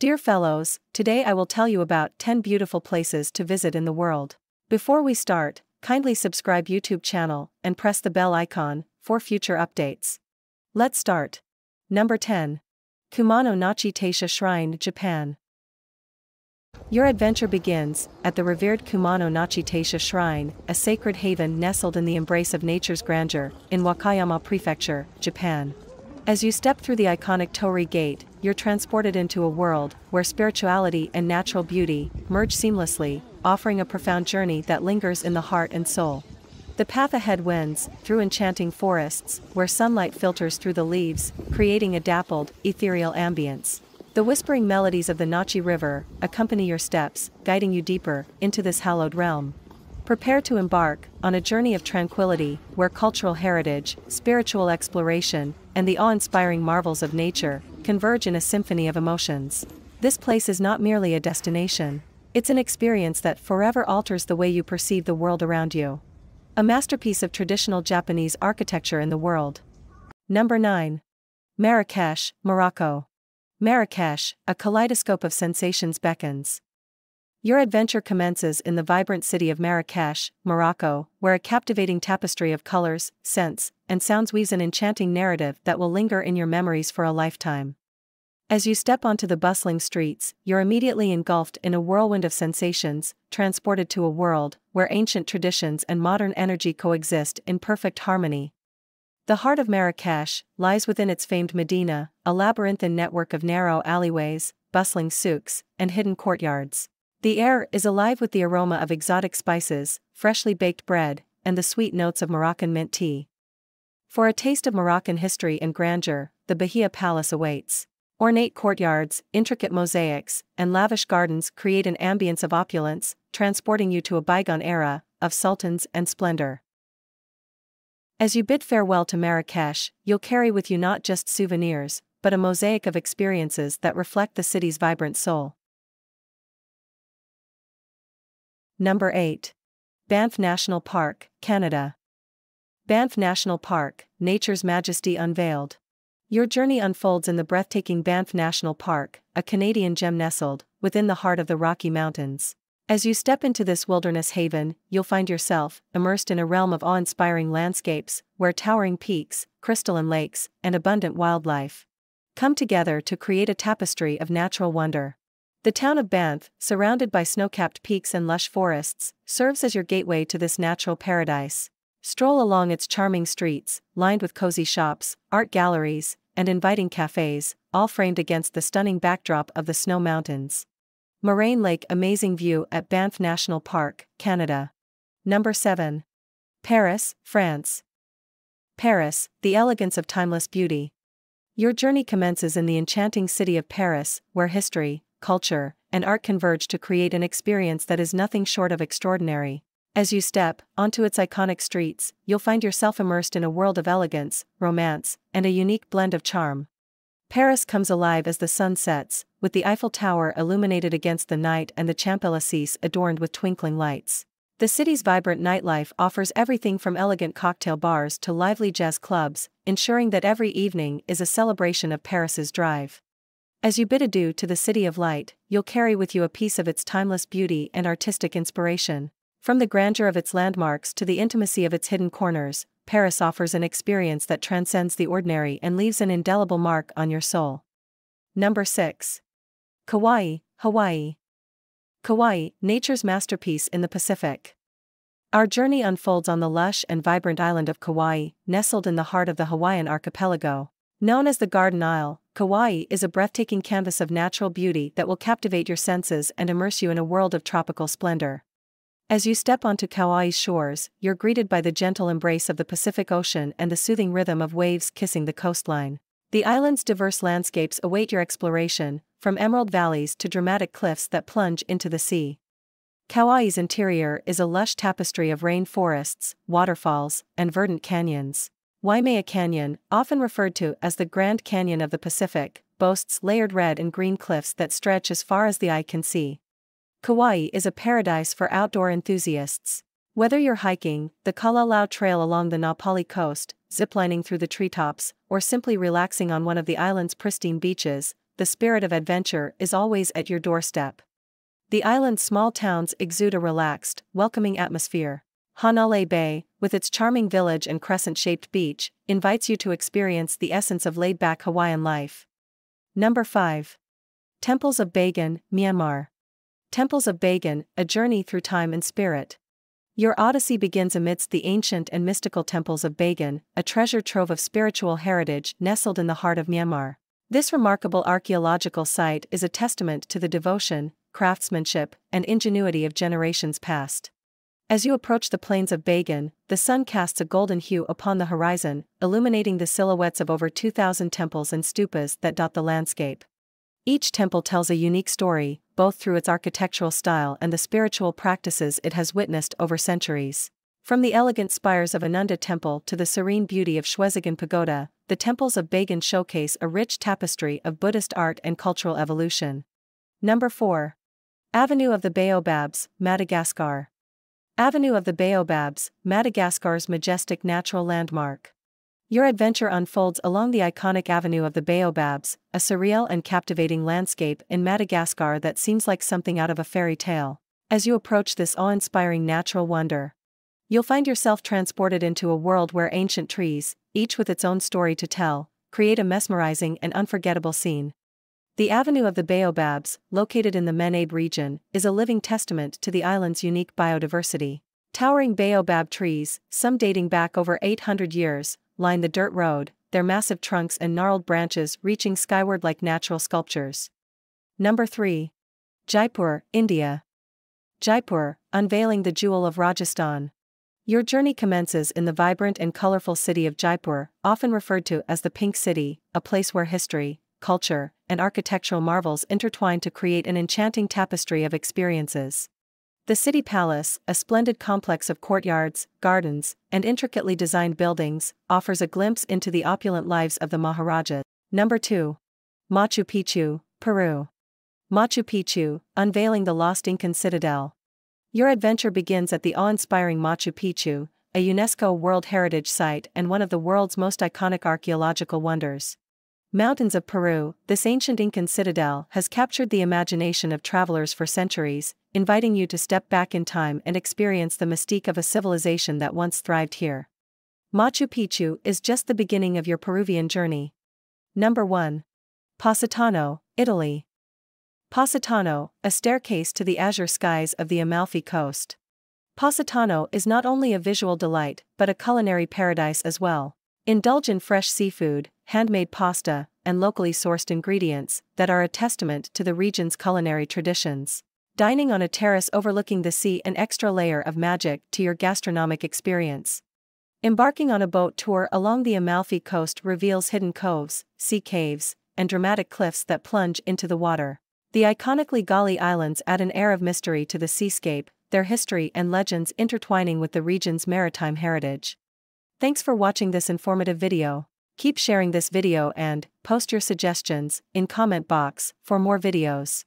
Dear fellows, today I will tell you about 10 beautiful places to visit in the world. Before we start, kindly subscribe YouTube channel and press the bell icon for future updates. Let's start. Number 10. Kumano-nachi Taisha Shrine, Japan. Your adventure begins at the revered Kumano-nachi Taisha Shrine, a sacred haven nestled in the embrace of nature's grandeur, in Wakayama Prefecture, Japan. As you step through the iconic Torii Gate, you're transported into a world where spirituality and natural beauty merge seamlessly, offering a profound journey that lingers in the heart and soul. The path ahead winds through enchanting forests, where sunlight filters through the leaves, creating a dappled, ethereal ambience. The whispering melodies of the Nachi River accompany your steps, guiding you deeper into this hallowed realm. Prepare to embark on a journey of tranquility, where cultural heritage, spiritual exploration, and the awe-inspiring marvels of nature converge in a symphony of emotions. This place is not merely a destination. It's an experience that forever alters the way you perceive the world around you. A masterpiece of traditional Japanese architecture in the world. Number 9. Marrakech, Morocco. Marrakech, a kaleidoscope of sensations beckons. Your adventure commences in the vibrant city of Marrakech, Morocco, where a captivating tapestry of colors, scents, and sounds weaves an enchanting narrative that will linger in your memories for a lifetime. As you step onto the bustling streets, you're immediately engulfed in a whirlwind of sensations, transported to a world where ancient traditions and modern energy coexist in perfect harmony. The heart of Marrakech lies within its famed Medina, a labyrinthine network of narrow alleyways, bustling souks, and hidden courtyards. The air is alive with the aroma of exotic spices, freshly baked bread, and the sweet notes of Moroccan mint tea. For a taste of Moroccan history and grandeur, the Bahia Palace awaits. Ornate courtyards, intricate mosaics, and lavish gardens create an ambience of opulence, transporting you to a bygone era of sultans and splendor. As you bid farewell to Marrakech, you'll carry with you not just souvenirs, but a mosaic of experiences that reflect the city's vibrant soul. Number 8. Banff National Park, Canada. Banff National Park, nature's majesty unveiled. Your journey unfolds in the breathtaking Banff National Park, a Canadian gem nestled within the heart of the Rocky Mountains. As you step into this wilderness haven, you'll find yourself immersed in a realm of awe-inspiring landscapes, where towering peaks, crystalline lakes, and abundant wildlife come together to create a tapestry of natural wonder. The town of Banff, surrounded by snow-capped peaks and lush forests, serves as your gateway to this natural paradise. Stroll along its charming streets, lined with cozy shops, art galleries, and inviting cafes, all framed against the stunning backdrop of the snow mountains. Moraine Lake, amazing view at Banff National Park, Canada. Number 7. Paris, France. Paris, the elegance of timeless beauty. Your journey commences in the enchanting city of Paris, where history, culture, and art converge to create an experience that is nothing short of extraordinary. As you step onto its iconic streets, you'll find yourself immersed in a world of elegance, romance, and a unique blend of charm. Paris comes alive as the sun sets, with the Eiffel Tower illuminated against the night and the Champs-Élysées adorned with twinkling lights. The city's vibrant nightlife offers everything from elegant cocktail bars to lively jazz clubs, ensuring that every evening is a celebration of Paris's drive. As you bid adieu to the City of Light, you'll carry with you a piece of its timeless beauty and artistic inspiration. From the grandeur of its landmarks to the intimacy of its hidden corners, Paris offers an experience that transcends the ordinary and leaves an indelible mark on your soul. Number 6. Kauai, Hawaii. Kauai, nature's masterpiece in the Pacific. Our journey unfolds on the lush and vibrant island of Kauai, nestled in the heart of the Hawaiian archipelago. Known as the Garden Isle, Kauai is a breathtaking canvas of natural beauty that will captivate your senses and immerse you in a world of tropical splendor. As you step onto Kauai's shores, you're greeted by the gentle embrace of the Pacific Ocean and the soothing rhythm of waves kissing the coastline. The island's diverse landscapes await your exploration, from emerald valleys to dramatic cliffs that plunge into the sea. Kauai's interior is a lush tapestry of rainforests, waterfalls, and verdant canyons. Waimea Canyon, often referred to as the Grand Canyon of the Pacific, boasts layered red and green cliffs that stretch as far as the eye can see. Kauai is a paradise for outdoor enthusiasts. Whether you're hiking the Kalalau Trail along the Napali coast, ziplining through the treetops, or simply relaxing on one of the island's pristine beaches, the spirit of adventure is always at your doorstep. The island's small towns exude a relaxed, welcoming atmosphere. Hanalei Bay, with its charming village and crescent-shaped beach, invites you to experience the essence of laid-back Hawaiian life. Number 5. Temples of Bagan, Myanmar. Temples of Bagan, a journey through time and spirit. Your odyssey begins amidst the ancient and mystical temples of Bagan, a treasure trove of spiritual heritage nestled in the heart of Myanmar. This remarkable archaeological site is a testament to the devotion, craftsmanship, and ingenuity of generations past. As you approach the plains of Bagan, the sun casts a golden hue upon the horizon, illuminating the silhouettes of over 2,000 temples and stupas that dot the landscape. Each temple tells a unique story, both through its architectural style and the spiritual practices it has witnessed over centuries. From the elegant spires of Ananda Temple to the serene beauty of Shwezigon Pagoda, the temples of Bagan showcase a rich tapestry of Buddhist art and cultural evolution. Number 4. Avenue of the Baobabs, Madagascar. Avenue of the Baobabs, Madagascar's majestic natural landmark. Your adventure unfolds along the iconic Avenue of the Baobabs, a surreal and captivating landscape in Madagascar that seems like something out of a fairy tale. As you approach this awe-inspiring natural wonder, you'll find yourself transported into a world where ancient trees, each with its own story to tell, create a mesmerizing and unforgettable scene. The Avenue of the Baobabs, located in the Menabe region, is a living testament to the island's unique biodiversity. Towering baobab trees, some dating back over 800 years, line the dirt road, their massive trunks and gnarled branches reaching skyward like natural sculptures. Number 3. Jaipur, India. Jaipur, unveiling the jewel of Rajasthan. Your journey commences in the vibrant and colorful city of Jaipur, often referred to as the Pink City, a place where history, culture, and architectural marvels intertwine to create an enchanting tapestry of experiences. The city palace, a splendid complex of courtyards, gardens, and intricately designed buildings, offers a glimpse into the opulent lives of the Maharajas. Number 2. Machu Picchu, Peru. Machu Picchu, unveiling the lost Incan citadel. Your adventure begins at the awe-inspiring Machu Picchu, a UNESCO World Heritage Site and one of the world's most iconic archaeological wonders. Mountains of Peru, this ancient Incan citadel has captured the imagination of travelers for centuries, inviting you to step back in time and experience the mystique of a civilization that once thrived here. Machu Picchu is just the beginning of your Peruvian journey. Number 1. Positano, Italy. Positano, a staircase to the azure skies of the Amalfi Coast. Positano is not only a visual delight, but a culinary paradise as well. Indulge in fresh seafood, handmade pasta, and locally sourced ingredients that are a testament to the region's culinary traditions. Dining on a terrace overlooking the sea adds an extra layer of magic to your gastronomic experience. Embarking on a boat tour along the Amalfi Coast reveals hidden coves, sea caves, and dramatic cliffs that plunge into the water. The iconically Gali Islands add an air of mystery to the seascape, their history and legends intertwining with the region's maritime heritage. Thanks for watching this informative video. Keep sharing this video and post your suggestions in comment box for more videos.